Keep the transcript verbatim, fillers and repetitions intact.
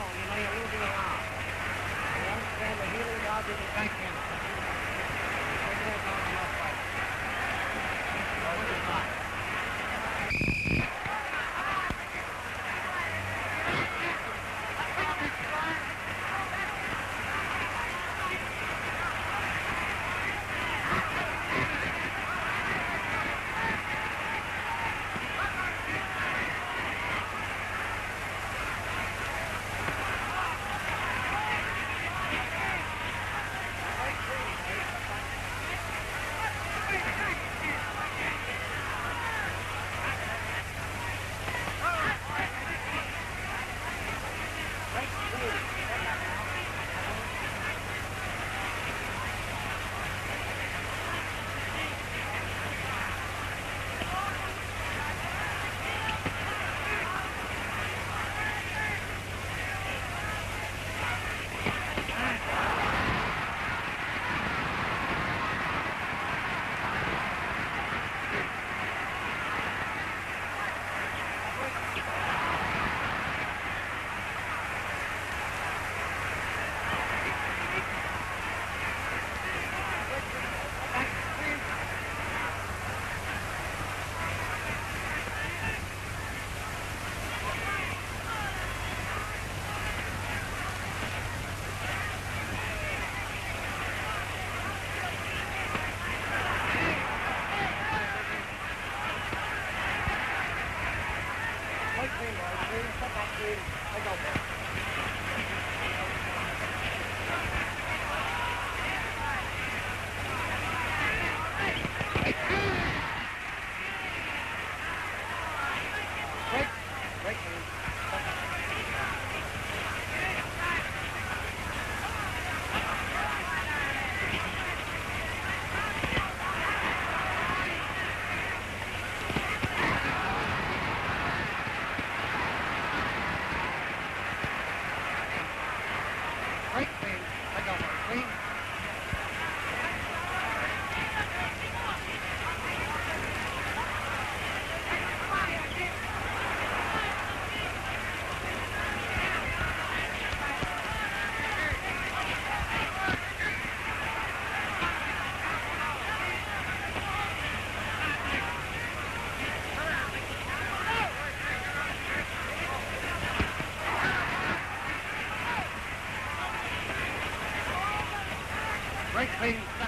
alone, you know you're losing an arm. You understand the healing valve is a back cancer. Right, please.